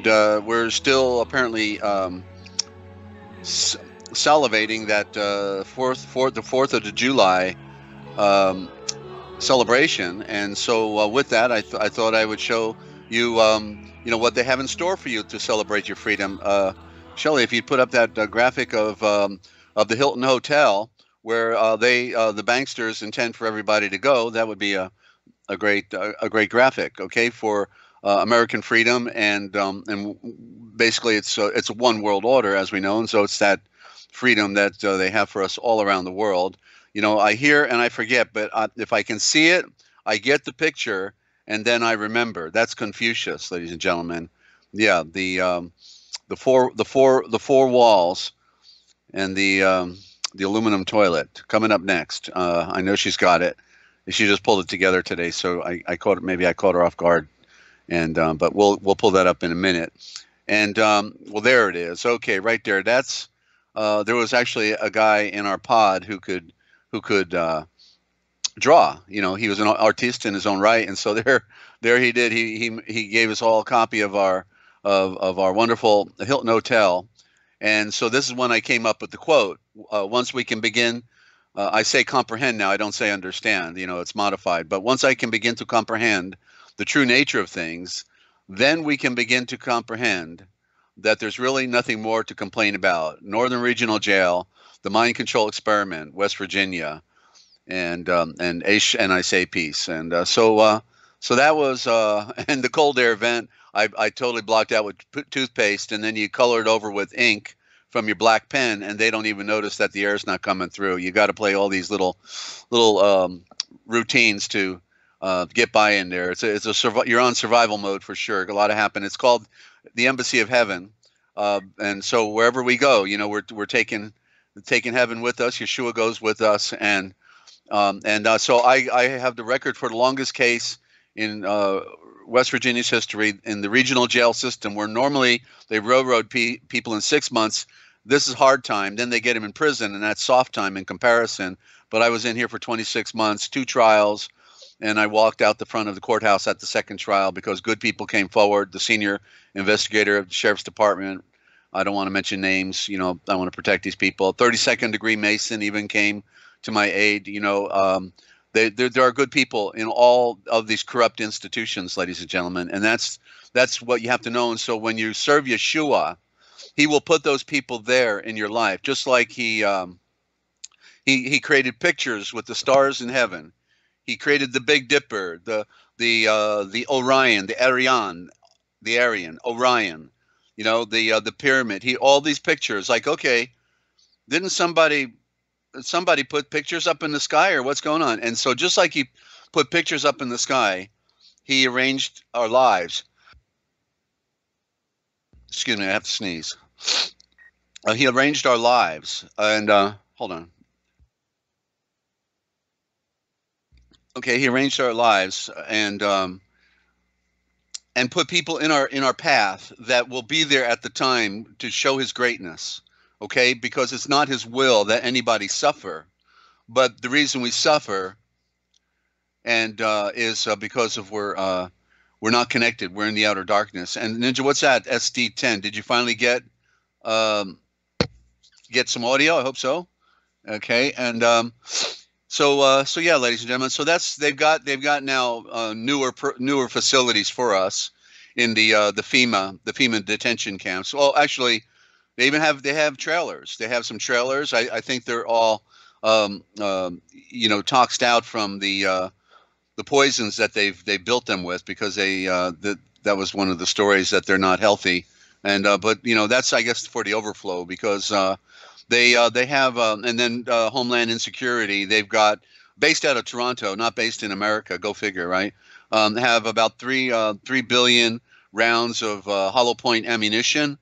And we're still apparently salivating that the 4th of July celebration. And so with that, I thought I would show you, you know, what they have in store for you to celebrate your freedom. Shelley, if you put up that graphic of the Hilton Hotel, where they the banksters intend for everybody to go, that would be a great graphic, okay, for American freedom, and basically it's a one world order, as we know, and so it's that freedom that they have for us all around the world. You know, I hear and I forget, but if I can see it, I get the picture, and then I remember. That's Confucius, ladies and gentlemen. Yeah, the four walls, and the aluminum toilet. Coming up next. I know she's got it. She just pulled it together today, so maybe I caught her off guard. And but we'll pull that up in a minute. And well, there it is. Okay, right there. That's there was actually a guy in our pod who could draw. You know, he was an artiste in his own right, and so there he did. He gave us all a copy of our wonderful Hilton Hotel. And so this is when I came up with the quote. Once we can begin, I say comprehend now, I don't say understand, you know, it's modified. But once I can begin to comprehend the true nature of things, then we can begin to comprehend that there's really nothing more to complain about. Northern Regional Jail, the Mind Control Experiment, West Virginia, and I say peace. And so that was, and the cold air vent, I totally blocked out with toothpaste, and then you color it over with ink from your black pen, and they don't even notice that the air's not coming through. You got to play all these little routines to get by in there. You're on survival mode for sure. A lot happened. It's called the Embassy of Heaven, and so wherever we go, you know, we're taking heaven with us. Yeshua goes with us, and so I have the record for the longest case in West Virginia's history in the regional jail system, where normally they railroad people in 6 months. This is hard time. Then they get them in prison, and that's soft time in comparison. But I was in here for 26 months, 2 trials, and I walked out the front of the courthouse at the second trial because good people came forward. The senior investigator of the sheriff's department, I don't want to mention names, you know, I want to protect these people. 32nd degree Mason even came to my aid, you know. There are good people in all of these corrupt institutions, ladies and gentlemen, and that's what you have to know. And so when you serve Yeshua, he will put those people there in your life, just like he created pictures with the stars in heaven. He created the Big Dipper, the Orion, the Aryan, Orion, you know, the pyramid. He all these pictures. Like, okay, didn't somebody put pictures up in the sky, or what's going on? And so just like he put pictures up in the sky, he arranged our lives. Excuse me, I have to sneeze. He arranged our lives. And hold on. Okay, he arranged our lives and put people in our path that will be there at the time to show his greatness. Okay, because it's not his will that anybody suffer, but the reason we suffer and is because of we're not connected. We're in the outer darkness. And Ninja, what's that? SD10? Did you finally get some audio? I hope so. Okay, and so yeah, ladies and gentlemen. So that's they've got now newer facilities for us in the FEMA detention camps. Well, actually. They even have trailers. They have some trailers. I think they're all, you know, toxed out from the poisons that they built them with, because that was one of the stories that they're not healthy. And but you know, that's, I guess, for the overflow, because they have and then Homeland Insecurity. They've got, based out of Toronto, not based in America. Go figure, right? They have about 3 billion rounds of hollow point ammunition.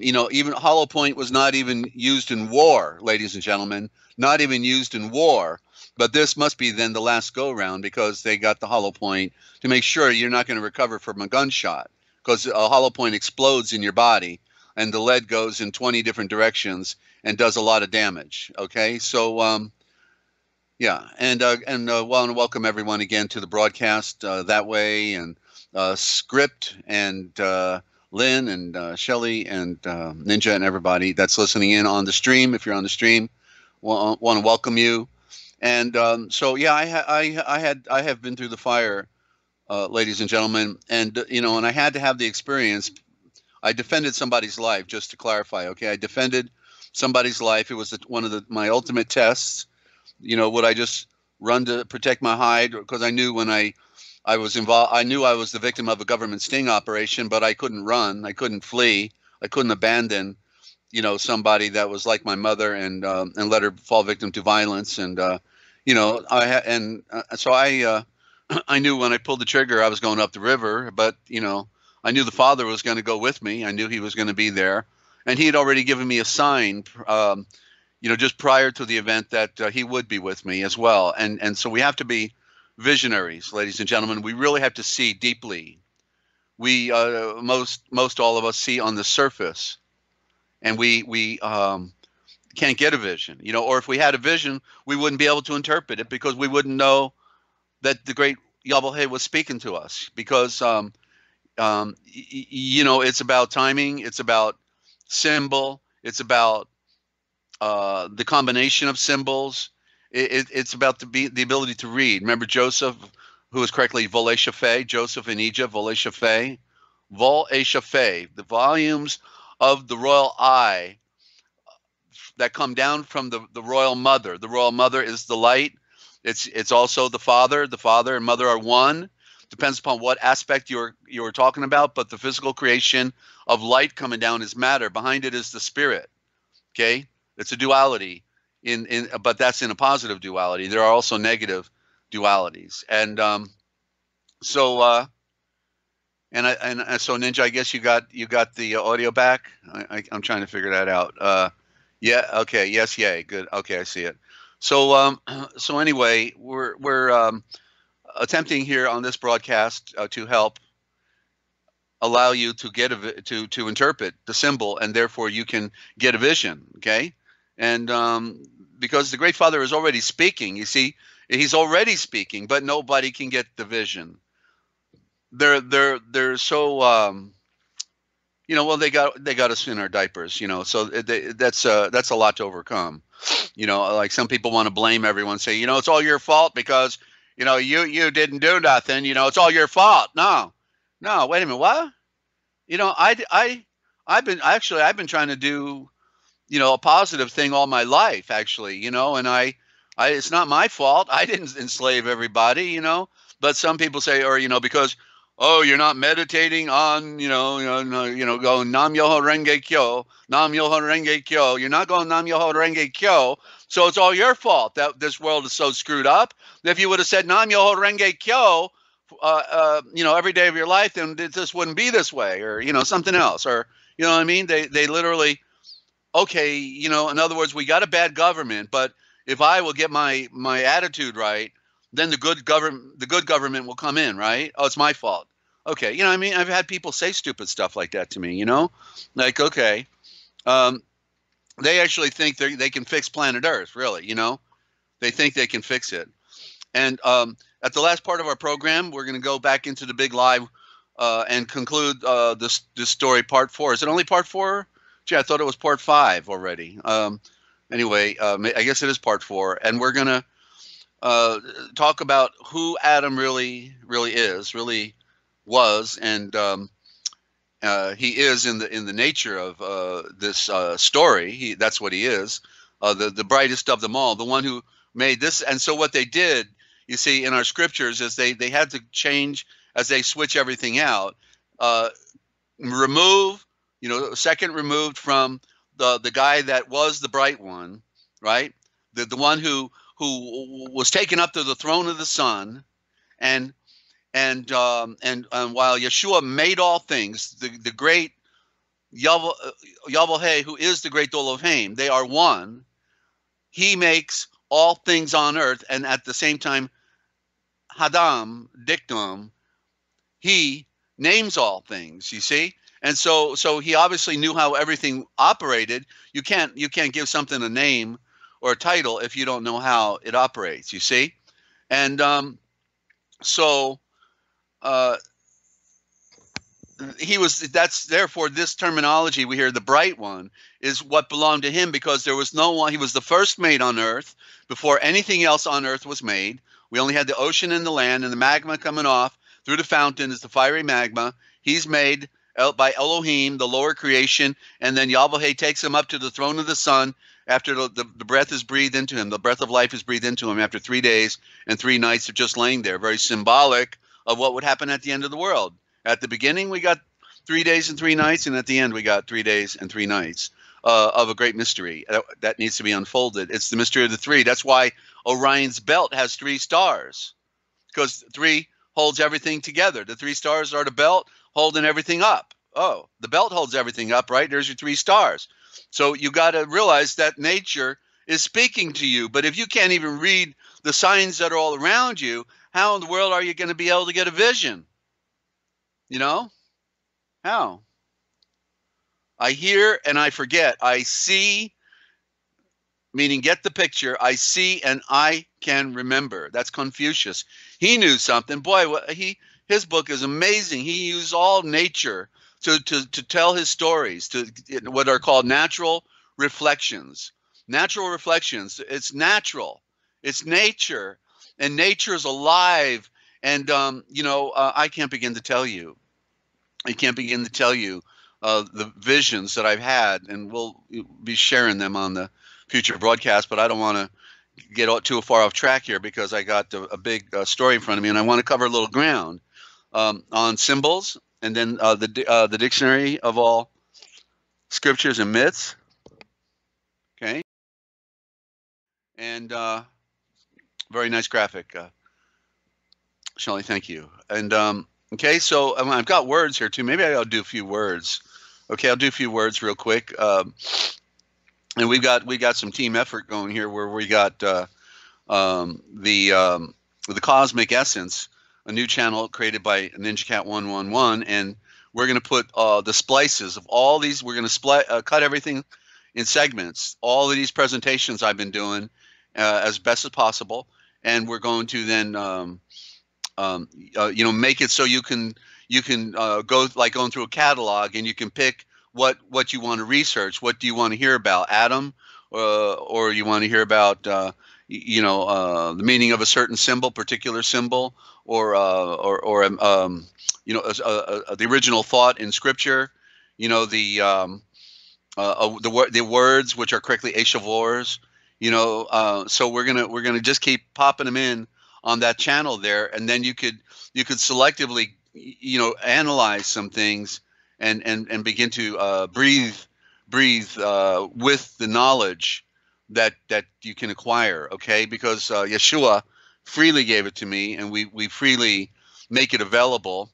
You know, even hollow point was not even used in war, ladies and gentlemen, not even used in war. But this must be then the last go round, because they got the hollow point to make sure you're not going to recover from a gunshot, because a hollow point explodes in your body and the lead goes in 20 different directions and does a lot of damage. OK, so, yeah. And well, and welcome everyone again to the broadcast that way, and script and Lynn and Shelly and Ninja and everybody that's listening in on the stream. If you're on the stream, want to welcome you. And so, yeah, I have been through the fire, ladies and gentlemen, and you know, and I had to have the experience. I defended somebody's life, just to clarify. Okay, I defended somebody's life. It was one of my ultimate tests. You know, would I just run to protect my hide? Because I knew when I was involved, I knew I was the victim of a government sting operation, but I couldn't run. I couldn't flee. I couldn't abandon, you know, somebody that was like my mother and let her fall victim to violence. And, you know, I knew when I pulled the trigger, I was going up the river, but, you know, I knew the Father was going to go with me. I knew he was going to be there. And he had already given me a sign, you know, just prior to the event that he would be with me as well. And so we have to be visionaries, ladies and gentlemen. We really have to see deeply. We most all of us see on the surface, and we can't get a vision, you know. Or if we had a vision, we wouldn't be able to interpret it, because we wouldn't know that the great Yobel-Hey was speaking to us. Because you know, it's about timing, it's about symbol, it's about the combination of symbols. It's about the ability to read. Remember Joseph, who was correctly Voleshafe, Joseph in Egypt, Voleshafe. Voleshafe, the volumes of the royal eye that come down from the royal mother. The royal mother is the light. It's also the Father. The Father and Mother are one. Depends upon what aspect you're talking about, but the physical creation of light coming down is matter. Behind it is the spirit. Okay? It's a duality. But that's in a positive duality. There are also negative dualities, and so Ninja, I guess you got the audio back. I'm trying to figure that out. Yeah, okay, yes, yay, good. Okay, I see it. So so anyway, we're attempting here on this broadcast to help allow you to get to interpret the symbol, and therefore you can get a vision. Okay, and because the Great Father is already speaking, you see, he's already speaking, but nobody can get the vision. They're so, you know, well, they got us in our diapers, you know, so that's a lot to overcome. You know, like some people want to blame everyone, say, you know, it's all your fault because, you know, you didn't do nothing, you know, it's all your fault. No, wait a minute, what? You know, I've been trying to do, you know, a positive thing all my life, actually, you know, and I it's not my fault. I didn't enslave everybody, you know, but some people say, or, you know, because, oh, you're not meditating on, you know, going Nam Myoho Renge Kyo, Nam Myoho Renge Kyo. You're not going Nam Myoho Renge Kyo. So it's all your fault that this world is so screwed up. If you would have said Nam Myoho Renge Kyo, you know, every day of your life, then this wouldn't be this way, or, you know, something else, or, you know what I mean? They literally, okay, you know, in other words, we got a bad government, but if I will get my attitude right, then the good government will come in, right? Oh, it's my fault. Okay, you know what I mean? I've had people say stupid stuff like that to me, you know? Like, okay, they actually think they can fix planet Earth, really, you know? They think they can fix it. And at the last part of our program, we're going to go back into the big live and conclude this story, part 4. Is it only part 4? Gee, I thought it was part 5 already. Anyway, I guess it is part 4. And we're going to talk about who Adam really was. And he is in the nature of this story. That's what he is, the brightest of them all, the one who made this. And so what they did, you see, in our scriptures is they had to change as they switch everything out, remove, you know, second removed from the guy that was the bright one, right? The one who was taken up to the throne of the sun, and while Yeshua made all things, the great Yobel-Hey, who is the great Dole of Haim, they are one. He makes all things on earth, and at the same time, Hadam dictum, he names all things. You see. And so he obviously knew how everything operated. You can't give something a name or a title if you don't know how it operates. You see, and he was, that's therefore this terminology we hear, the bright one, is what belonged to him, because there was no one. He was the first made on earth before anything else on earth was made. We only had the ocean and the land, and the magma coming off through the fountain is the fiery magma. He's made by Elohim, the lower creation, and then Yobel-Hey takes him up to the throne of the sun after the breath is breathed into him. The breath of life is breathed into him after 3 days and 3 nights of just laying there, very symbolic of what would happen at the end of the world. At the beginning, we got 3 days and 3 nights, and at the end, we got 3 days and 3 nights of a great mystery that needs to be unfolded. It's the mystery of the three. That's why Orion's belt has 3 stars, because 3 holds everything together. The 3 stars are the belt holding everything up. Oh, the belt holds everything up, right? There's your 3 stars. So you got to realize that nature is speaking to you. But if you can't even read the signs that are all around you, how in the world are you going to be able to get a vision? You know? How? I hear and I forget. I see, meaning get the picture. I see and I can remember. That's Confucius. He knew something. Boy, his book is amazing. He used all nature to tell his stories, to what are called natural reflections. Natural reflections. It's natural. It's nature. And nature is alive. And, I can't begin to tell you. I can't begin to tell you the visions that I've had. And we'll be sharing them on the future broadcast. But I don't want to get too far off track here, because I got a big story in front of me. And I want to cover a little ground on symbols, and then the dictionary of all scriptures and myths. Okay. And very nice graphic. Shelly, thank you. And okay, so I've got words here too. Maybe I'll do a few words. Okay, I'll do a few words real quick. And we got some team effort going here, where we got the Cosmic Essence, a new channel created by NinjaCat111, and we're going to put the splices of all these. We're going to cut everything in segments. All of these presentations I've been doing as best as possible, and we're going to then. Make it so you can go, like going through a catalog, and you can pick what you want to research. What do you want to hear about, Adam, or you want to hear about the meaning of a certain symbol, particular symbol, or the original thought in Scripture. You know, the words which are correctly Eshavors. You know, so we're gonna just keep popping them in on that channel there, and then you could selectively, analyze some things and begin to breathe with the knowledge that you can acquire. Okay, because Yeshua freely gave it to me, and we freely make it available.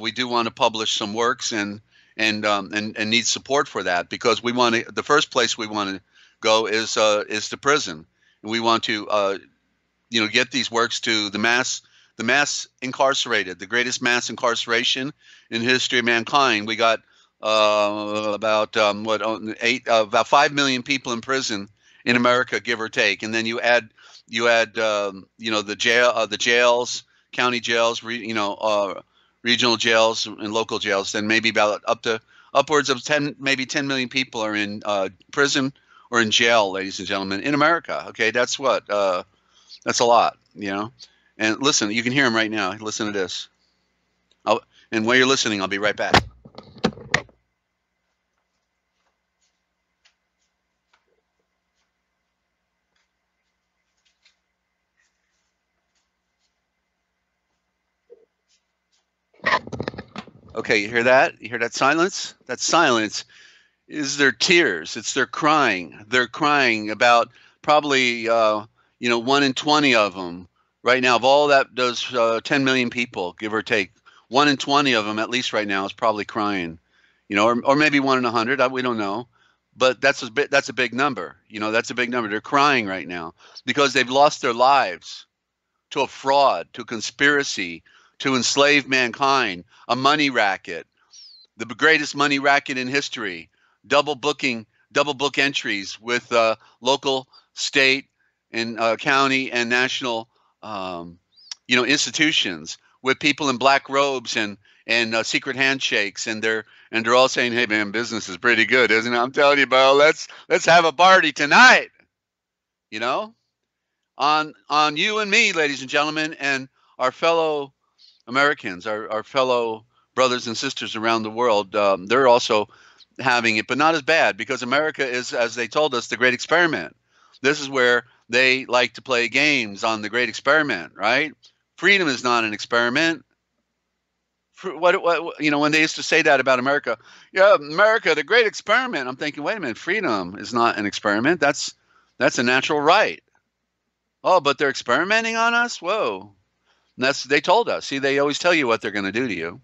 We do want to publish some works and need support for that, because we want to. The first place we want to go is to prison, and we want to. Get these works to the mass incarcerated, the greatest mass incarceration in the history of mankind. We got about 5 million people in prison in America, give or take. And then you add the jails, county jails, regional jails and local jails. Then maybe about upwards of 10 million people are in prison or in jail, ladies and gentlemen, in America. Okay, that's what. That's a lot, And listen, you can hear him right now. Listen to this. And while you're listening, I'll be right back. Okay, you hear that? You hear that silence? That silence is their tears. It's their crying. They're crying about probably... 1 in 20 of them right now, of all those 10 million people, give or take, 1 in 20 of them at least right now is probably crying, or maybe 1 in 100. We don't know, but that's a big number. That's a big number. They're crying right now because they've lost their lives to a fraud, to a conspiracy, to enslave mankind, a money racket, the greatest money racket in history, double book entries with local, state, in county and national institutions, with people in black robes and and secret handshakes, and they're all saying, "Hey man, business is pretty good, isn't it? I'm telling you, bro, let's have a party tonight." You know, on you and me, ladies and gentlemen, and our fellow Americans, our fellow brothers and sisters around the world, they're also having it, but not as bad, because America is, as they told us, the great experiment. This is where they like to play games on the great experiment, right? Freedom is not an experiment. What you know, when they used to say that about America, yeah, America, the great experiment. I'm thinking, wait a minute, freedom is not an experiment. That's a natural right. Oh, but they're experimenting on us? Whoa. And that's, they told us. See, they always tell you what they're going to do to you.